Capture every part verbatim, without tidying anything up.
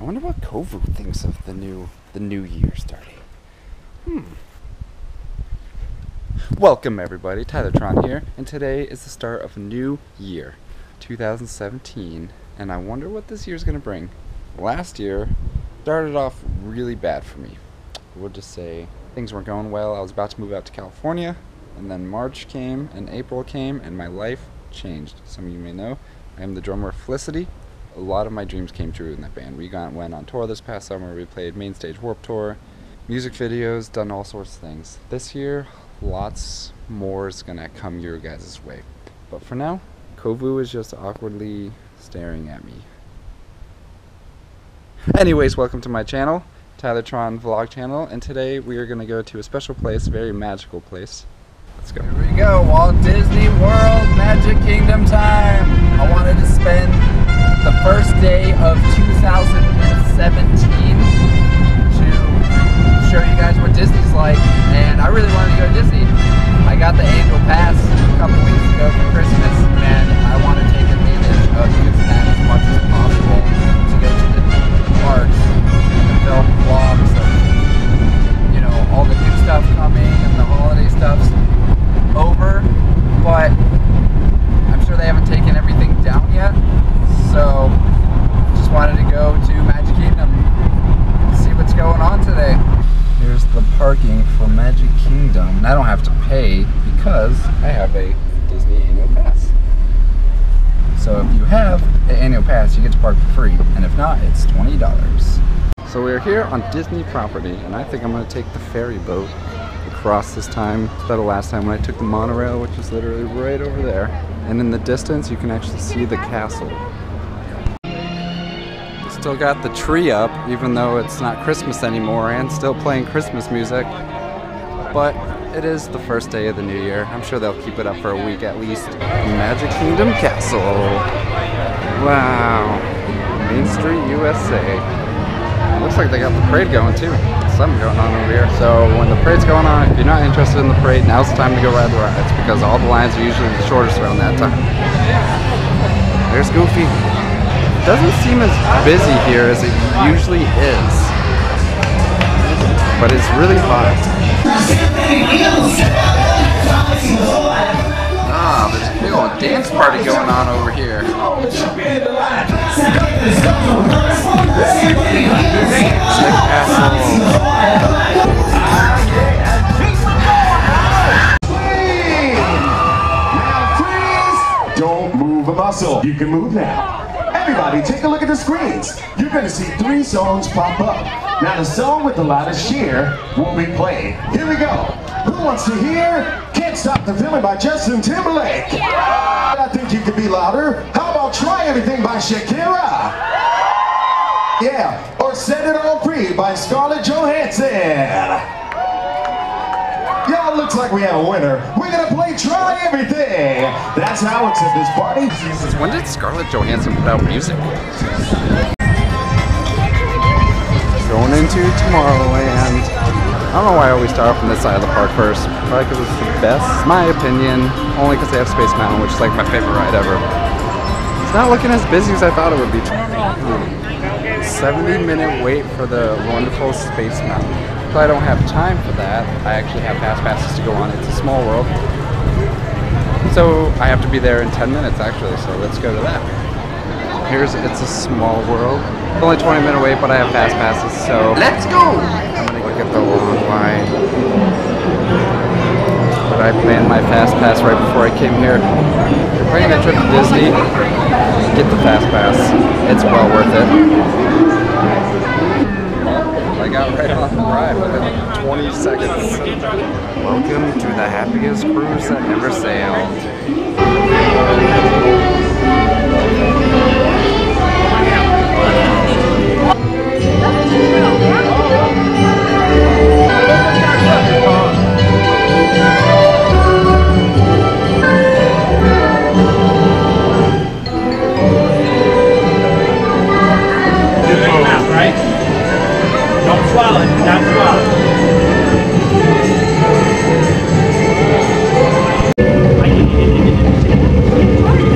I wonder what Kovu thinks of the new the new year starting. Hmm. Welcome everybody, Tyler Tron here, and today is the start of a new year, two thousand seventeen, and I wonder what this year's gonna bring. Last year started off really bad for me. We'll just say things weren't going well. I was about to move out to California, and then March came and April came and my life changed. Some of you may know I am the drummer of Felicity. A lot of my dreams came true in that band. We got, went on tour this past summer. We played Main Stage Warped Tour, music videos, done all sorts of things. This year, lots more is gonna come your guys' way. But for now, Kovu is just awkwardly staring at me. Anyways, welcome to my channel, Tyler Tron Vlog Channel, and today we are gonna go to a special place, a very magical place. Let's go. Here we go, Walt Disney World, Magic Kingdom time. I wanted to spend the first day of two thousand seventeen to show you guys what Disney's like, and I really wanted to go to Disney. I got the annual pass a couple weeks ago for Christmas, and I want to take advantage of using that as much as possible to go to the parks and the film vlogs of, you know, all the new stuff coming and the holiday stuff's over, but I'm sure they haven't taken everything down yet. So, just wanted to go to Magic Kingdom and see what's going on today. Here's the parking for Magic Kingdom, and I don't have to pay because I have a Disney annual pass. So if you have an annual pass, you get to park for free, and if not, it's twenty dollars. So we're here on Disney property, and I think I'm gonna take the ferry boat across this time. It's better last time when I took the monorail, which is literally right over there. And in the distance, you can actually see the castle. Still got the tree up, even though it's not Christmas anymore, and still playing Christmas music. But it is the first day of the new year. I'm sure they'll keep it up for a week at least. Magic Kingdom Castle. Wow. Main Street U S A. It looks like they got the parade going too. Something going on over here. So when the parade's going on, if you're not interested in the parade, now's the time to go ride the rides because all the lines are usually the shortest around that time. There's Goofy. Doesn't seem as busy here as it usually is, but it's really hot. Ah, there's a big old dance party going on over here. Now please, don't move a muscle. You can move now. Everybody, take a look at the screens. You're going to see three songs pop up. Now, the song with the loudest cheer will be played. Here we go. Who wants to hear Can't Stop the Feeling by Justin Timberlake? Yeah. I Think You Could Be Louder. How about Try Everything by Shakira? Yeah. Or Set It All Free by Scarlett Johansson. Y'all, looks like we have a winner. We're going to play Try Everything. That's how it's at this party. Jesus, when did Scarlett Johansson put out music? Going into Tomorrowland. I don't know why I always start off on this side of the park first. Probably because it's the best, my opinion. Only because they have Space Mountain, which is like my favorite ride ever. It's not looking as busy as I thought it would be. seventy minute wait for the wonderful Space Mountain. So I don't have time for that. I actually have fast passes to go on. It's a small world. So I have to be there in ten minutes actually, so let's go to that. Here's It's a Small World. It's only twenty minute wait, but I have fast passes, so let's go! I'm gonna look at the long line. But I planned my fast pass right before I came here. Planning that trip to Disney, get the fast pass. It's well worth it. I got right off the ride within twenty seconds. Welcome to the happiest cruise that ever sailed. Right? Don't swallow it, not swallow it. Thank you.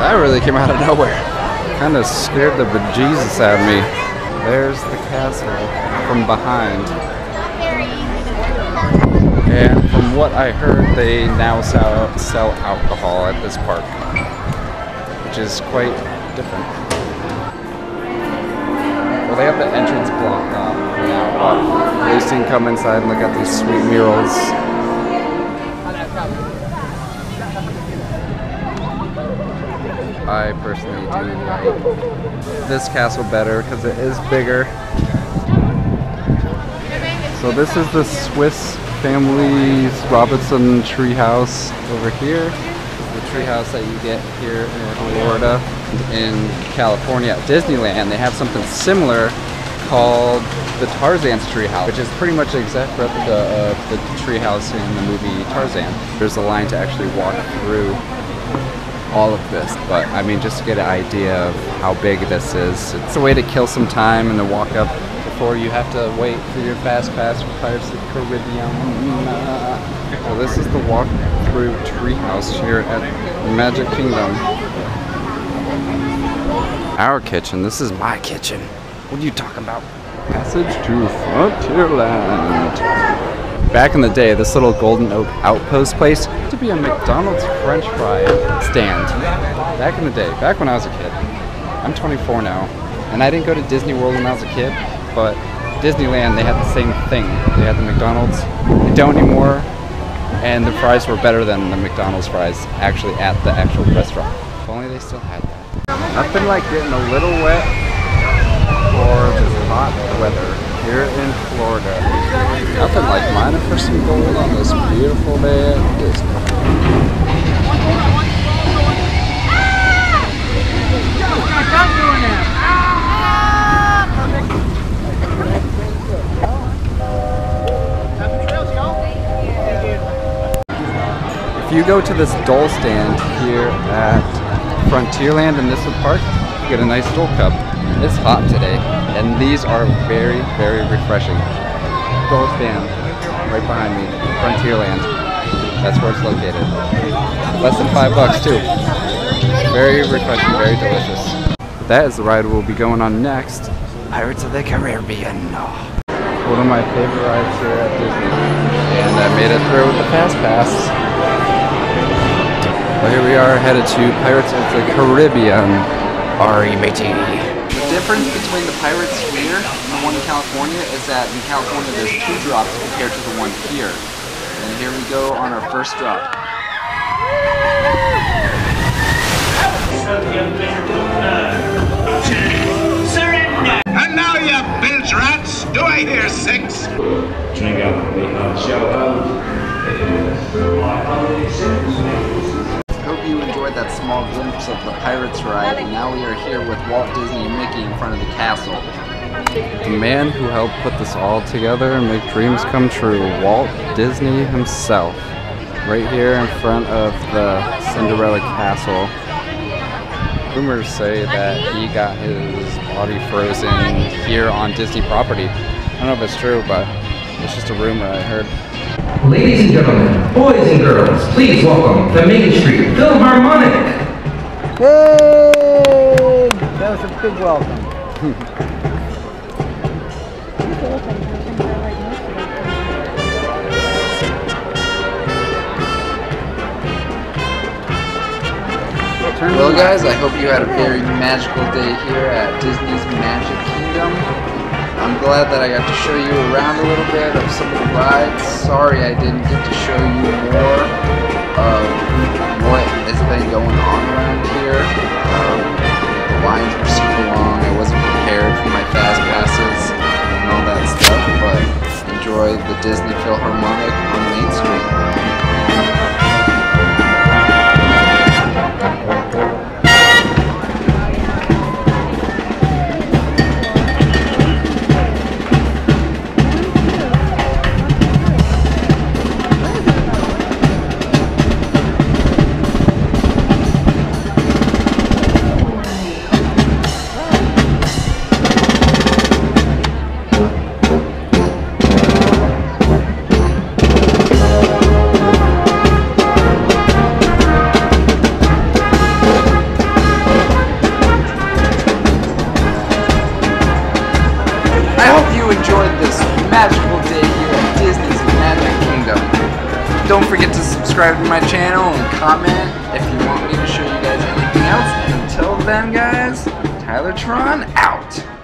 That really came out of nowhere. Kind of scared the bejesus out of me. There's the castle from behind. And from what I heard, they now sell, sell alcohol at this park, which is quite different. They have the entrance blocked off now, but at least you can come inside and look at these sweet murals. I personally do like this castle better because it is bigger. So this is the Swiss Family Robinson treehouse over here. The treehouse that you get here in Florida. In California at Disneyland, they have something similar called the Tarzan's treehouse, which is pretty much the exact replica of the treehouse in the movie Tarzan. There's a line to actually walk through all of this, but I mean, just to get an idea of how big this is, it's a way to kill some time and to walk up before you have to wait for your fast pass for Pirates of the Caribbean. So this is the walk-through treehouse here at Magic Kingdom. Our kitchen. This is my kitchen. What are you talking about? Passage to Frontierland. Back in the day, this little Golden Oak Outpost place used to be a McDonald's French fry stand. Back in the day, back when I was a kid. I'm twenty-four now, and I didn't go to Disney World when I was a kid, but Disneyland, they had the same thing. They had the McDonald's. They don't anymore, and the fries were better than the McDonald's fries actually at the actual restaurant. If only they still had that. I've been like getting a little wet for this hot weather here in Florida. I've been like mining for some gold on this beautiful day at Disney. If you go to this doll stand here at Frontierland in this park, you get a nice dole cup. It's hot today, and these are very, very refreshing. Dole stand right behind me, Frontierland. That's where it's located. Less than five bucks too. Very refreshing, very delicious. That is the ride we'll be going on next. Pirates of the Caribbean. One of my favorite rides here at Disney, and I made it through with the Fast Pass. Well, here we are headed to Pirates of the Caribbean. Ari matey. The difference between the Pirates here and the one in California is that in California there's two drops compared to the one here. And here we go on our first drop. And now you bilge rats, do I hear six? Drink up, we have show up. That small glimpse of the Pirates ride, and now we are here with Walt Disney and Mickey in front of the castle. The man who helped put this all together and make dreams come true, Walt Disney himself, right here in front of the Cinderella Castle. Rumors say that he got his body frozen here on Disney property. I don't know if it's true, but it's just a rumor I heard. Ladies and gentlemen, boys and girls, please welcome the Main Street Philharmonic! Hey! That was a big welcome. Well guys, I hope you had a very magical day here at Disney's Magic Kingdom. I'm glad that I got to show you around a little bit of some of the rides. Sorry I didn't get to show you more of what has been going on around here. Um, the lines were super long. I wasn't prepared for my fast passes and all that stuff, but enjoy the Disney Philharmonic on Main Street. Don't forget to subscribe to my channel and comment if you want me to show you guys anything else. Until then, guys, Tyler Tron out.